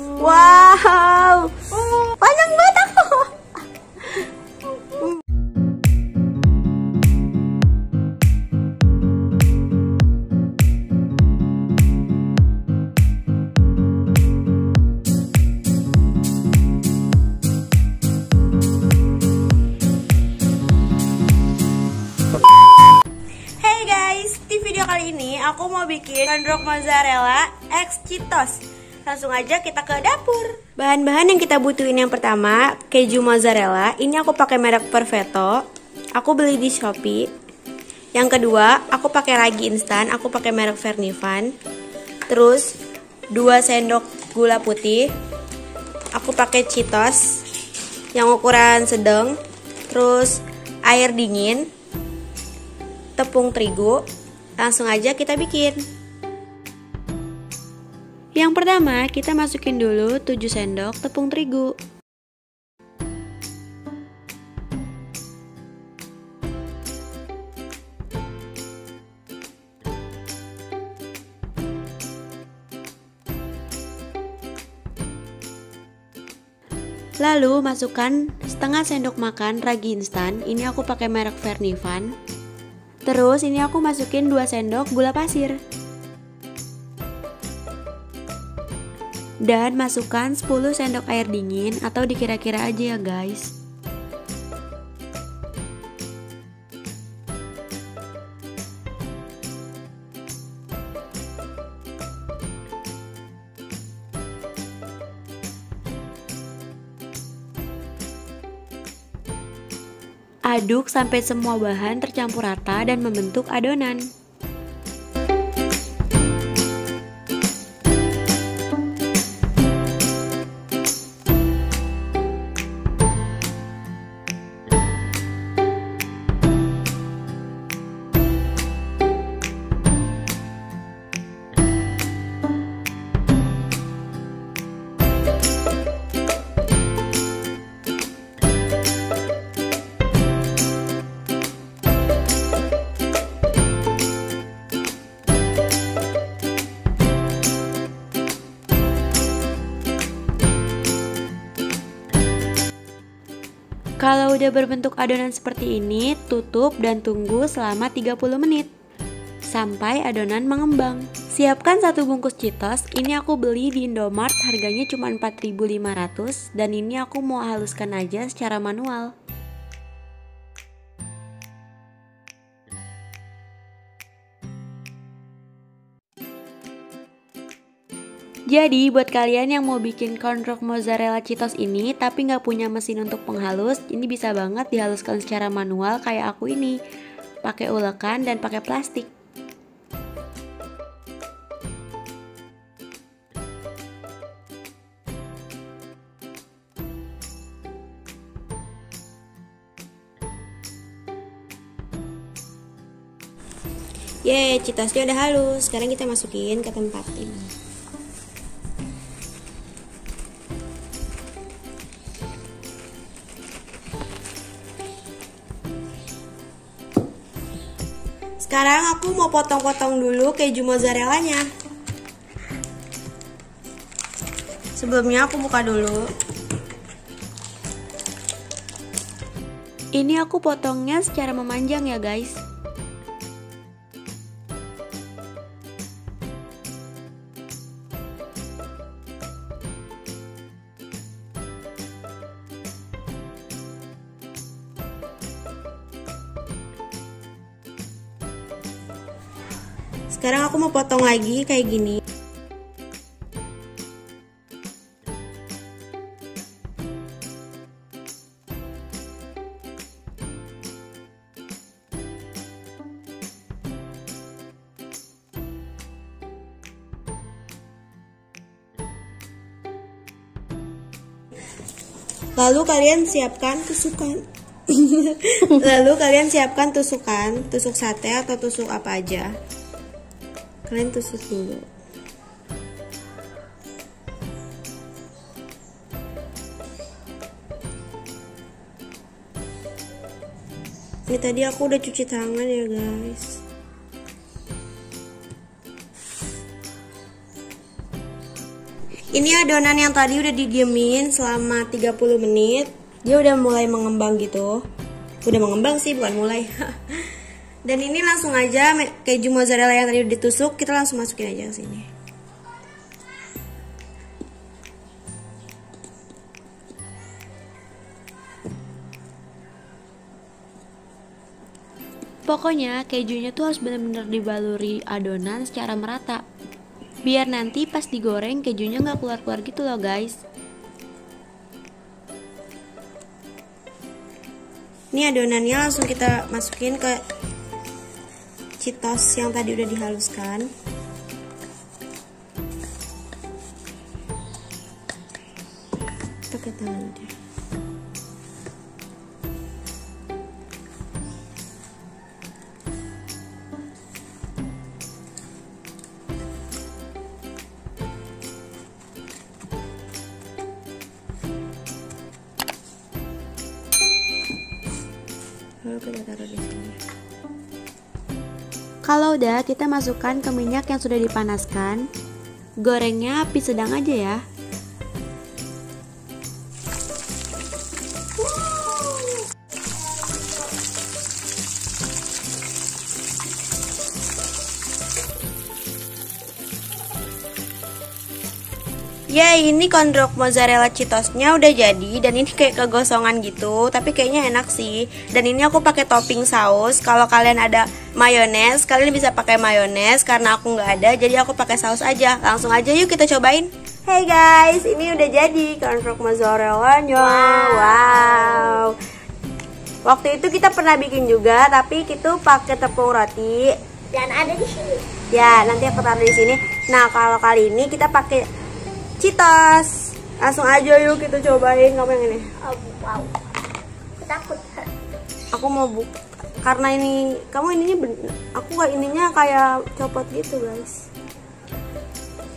Wow, panjang banget aku. Hey guys, di video kali ini aku mau bikin kondrok mozzarella X Cheetos. Langsung aja kita ke dapur. Bahan-bahan yang kita butuhin yang pertama, keju mozzarella. Ini aku pakai merek Perfetto. Aku beli di Shopee. Yang kedua, aku pakai ragi instan. Aku pakai merek Vernivan. Terus 2 sendok gula putih. Aku pakai Cheetos yang ukuran sedang. Terus air dingin. Tepung terigu. Langsung aja kita bikin. Yang pertama, kita masukin dulu 7 sendok tepung terigu. Lalu masukkan setengah sendok makan ragi instan, ini aku pakai merek Vernivan. Terus ini aku masukin 2 sendok gula pasir. Dan masukkan 10 sendok air dingin atau dikira-kira aja ya guys. Aduk sampai semua bahan tercampur rata dan membentuk adonan. Kalau udah berbentuk adonan seperti ini, tutup dan tunggu selama 30 menit sampai adonan mengembang. Siapkan satu bungkus Cheetos. Ini aku beli di Indomart, harganya cuma 4.500 dan ini aku mau haluskan aja secara manual. Jadi buat kalian yang mau bikin corndrop mozzarella Cheetos ini tapi nggak punya mesin untuk penghalus, ini bisa banget dihaluskan secara manual kayak aku ini, pakai ulekan dan pakai plastik. Yeay, Cheetosnya udah halus. Sekarang kita masukin ke tempat ini. Sekarang aku mau potong-potong dulu keju mozzarellanya. Sebelumnya aku buka dulu. Ini aku potongnya secara memanjang ya guys. Sekarang aku mau potong lagi kayak gini. Lalu kalian siapkan tusukan. Tusuk sate atau tusuk apa aja. Kalian tusuk dulu. Ini tadi aku udah cuci tangan ya guys. Ini adonan yang tadi udah didiemin selama 30 menit. Dia udah mulai mengembang gitu. Udah mengembang sih, bukan mulai. Dan ini langsung aja keju mozzarella yang tadi udah ditusuk, kita langsung masukin aja ke sini. Pokoknya kejunya tuh harus benar-benar dibaluri adonan secara merata, biar nanti pas digoreng kejunya nggak keluar-keluar gitu loh guys. Ini adonannya langsung kita masukin ke Cheetos yang tadi udah dihaluskan. Pakai tangan deh. Lalu kita taruh di sini. Kalau udah, kita masukkan ke minyak yang sudah dipanaskan. Gorengnya api sedang aja ya. Ya, ini kondrok mozzarella Cheetosnya udah jadi, dan ini kayak kegosongan gitu, tapi kayaknya enak sih. Dan ini aku pakai topping saus. Kalau kalian ada mayones, kalian bisa pakai mayones. Karena aku nggak ada, jadi aku pakai saus aja. Langsung aja yuk kita cobain. Hey guys, ini udah jadi kondrok mozzarellanya. Wow. Waktu itu kita pernah bikin juga, tapi kita pakai tepung roti. Dan ada di sini. Ya, nanti aku taruh di sini. Nah, kalau kali ini kita pakai Cheetos. Langsung aja yuk kita cobain. Kamu yang ini. Oh, wow. Takut. Aku mau buka. Karena ini kamu ininya bener. Aku gak ininya kayak copot gitu, guys.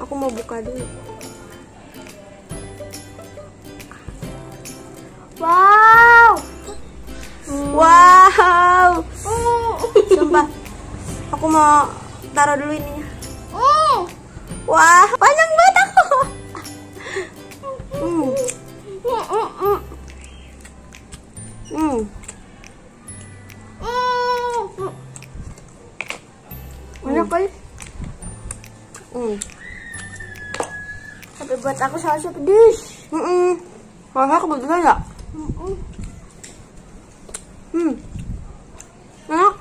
Aku mau buka dulu. Wow. Wow. Sumpah. Aku mau taruh dulu ininya. Wah, panjang banget aku. Enak kali. Tapi buat aku sausnya pedes. Rasanya kebetulan ya. Enak.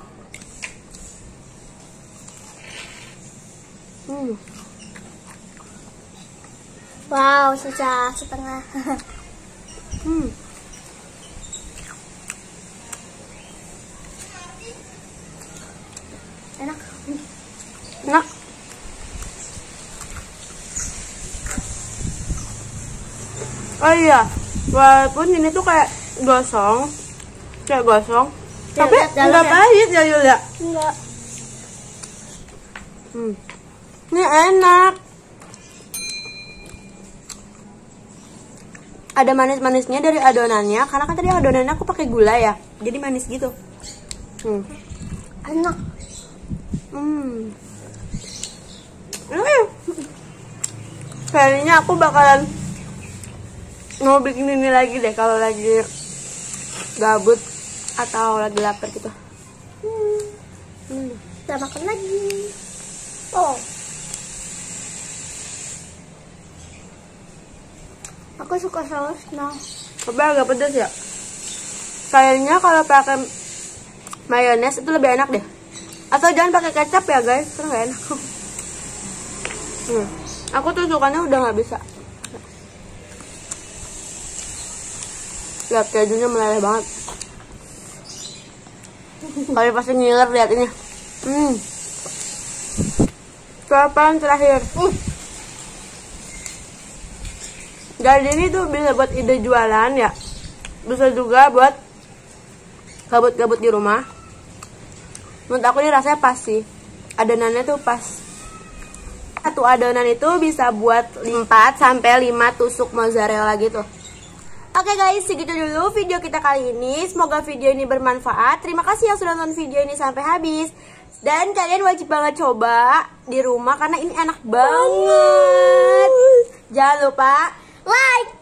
Wow, sudah setengah. Enak. Enak. Oh iya, walaupun ini tuh kayak gosong, tapi nggak pahit ya Yulia. Enggak. Ini enak. Ada manis-manisnya dari adonannya, karena kan tadi adonannya aku pakai gula ya, jadi manis gitu. Enak. Kayaknya aku bakalan mau bikin ini lagi deh kalau lagi gabut atau lagi lapar gitu. Kita makan lagi. Aku suka sausnya. Tapi agak pedas ya. Kayaknya kalau pakai mayones itu lebih enak deh. Atau jangan pakai kecap ya guys, terus nggak enak. Aku tuh sukanya udah nggak bisa. Lihat kejunya meleleh banget. Kalian pasti ngiler lihat ini. Kapan terakhir? Jadi ini tuh bisa buat ide jualan ya. Bisa juga buat gabut-gabut di rumah. Menurut aku ini rasanya pas sih. Adonannya tuh pas. Satu adonan itu bisa buat 4-5 tusuk mozzarella gitu. Oke guys, segitu dulu video kita kali ini. Semoga video ini bermanfaat. Terima kasih yang sudah nonton video ini sampai habis. Dan kalian wajib banget coba di rumah karena ini enak banget. Jangan lupa like,